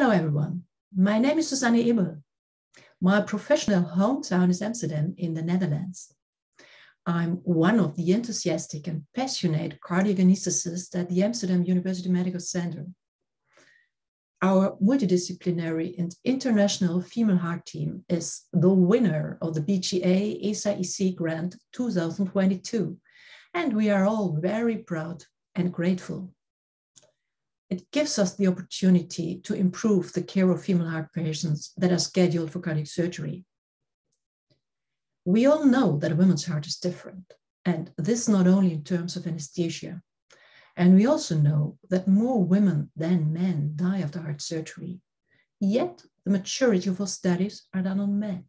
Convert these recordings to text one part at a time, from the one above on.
Hello everyone, my name is Susanne Eberl. My professional hometown is Amsterdam in the Netherlands. I'm one of the enthusiastic and passionate cardiac anestheticists at the Amsterdam University Medical Center. Our multidisciplinary and international female heart team is the winner of the BJA-ESAIC grant 2022, and we are all very proud and grateful. It gives us the opportunity to improve the care of female heart patients that are scheduled for cardiac surgery. We all know that a woman's heart is different, and this not only in terms of anesthesia. And we also know that more women than men die after heart surgery, yet the majority of our studies are done on men.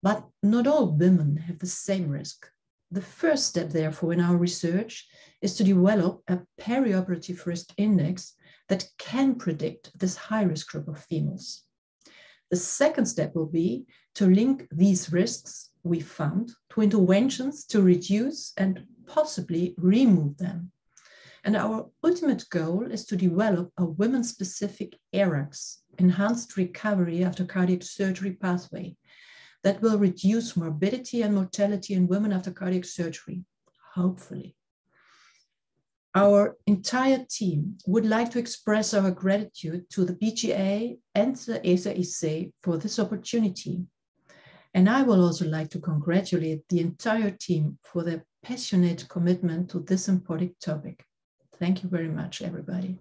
But not all women have the same risk. The first step, therefore, in our research is to develop a perioperative risk index that can predict this high-risk group of females. The second step will be to link these risks we found to interventions to reduce and possibly remove them. And our ultimate goal is to develop a women-specific ERACS, enhanced recovery after cardiac surgery pathway, that will reduce morbidity and mortality in women after cardiac surgery, hopefully. Our entire team would like to express our gratitude to the BJA and the ESAIC for this opportunity. And I will also like to congratulate the entire team for their passionate commitment to this important topic. Thank you very much, everybody.